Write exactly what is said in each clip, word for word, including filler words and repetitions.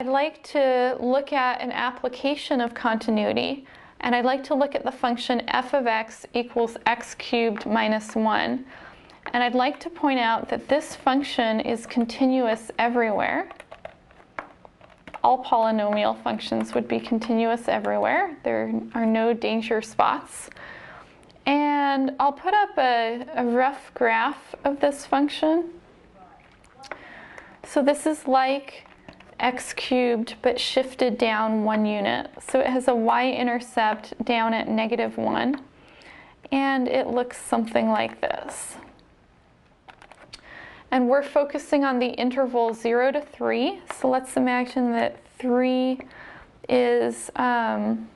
I'd like to look at an application of continuity, and I'd like to look at the function f of x equals x cubed minus one. And I'd like to point out that this function is continuous everywhere. All polynomial functions would be continuous everywhere. There are no danger spots. And I'll put up a, a rough graph of this function. So this is like x cubed but shifted down one unit. So it has a y-intercept down at negative one, and it looks something like this. And we're focusing on the interval zero to three, so let's imagine that three is, um,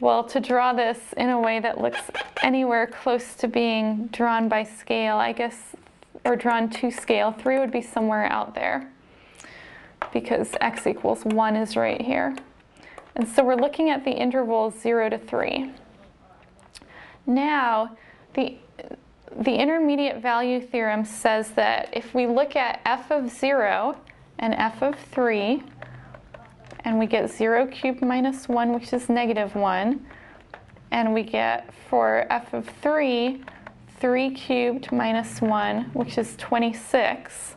well, to draw this in a way that looks anywhere close to being drawn by scale, I guess, or drawn to scale, three would be somewhere out there, because x equals one is right here. And so we're looking at the interval zero to three. Now, the, the intermediate value theorem says that if we look at f of zero and f of three, and we get zero cubed minus one, which is negative one, and we get for f of three, three cubed minus one, which is twenty-six,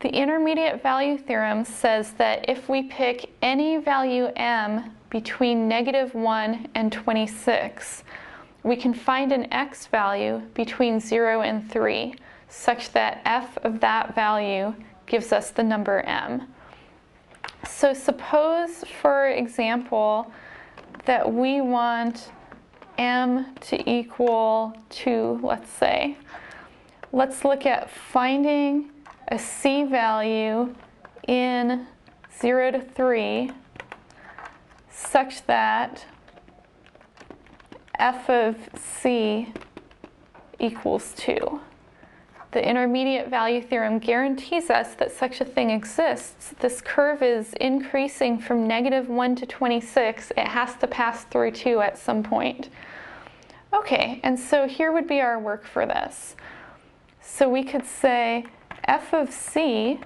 the intermediate value theorem says that if we pick any value m between negative one and twenty-six, we can find an x value between zero and three, such that f of that value gives us the number m. So suppose, for example, that we want m to equal two, let's say. Let's look at finding a c value in zero to three such that f of c equals two. The intermediate value theorem guarantees us that such a thing exists. This curve is increasing from negative one to twenty-six. It has to pass through two at some point. Okay, and so here would be our work for this. So we could say f of c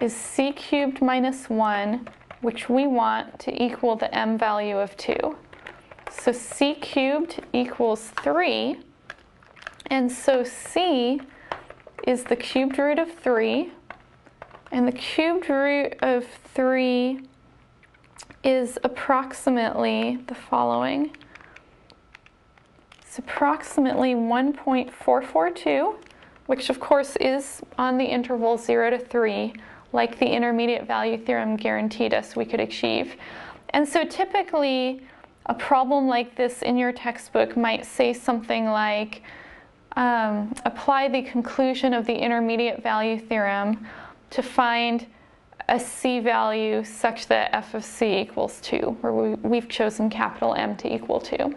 is c cubed minus one, which we want to equal the m value of two. So c cubed equals three, and so c is the cubed root of three, and the cubed root of three is approximately the following. It's approximately one point four four two, which of course is on the interval zero to three, like the intermediate value theorem guaranteed us we could achieve. And so typically, a problem like this in your textbook might say something like, um, apply the conclusion of the intermediate value theorem to find a c value such that f of c equals two, where we, we've chosen capital M to equal two.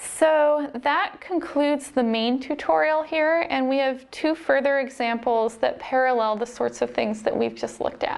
So that concludes the main tutorial here, and we have two further examples that parallel the sorts of things that we've just looked at.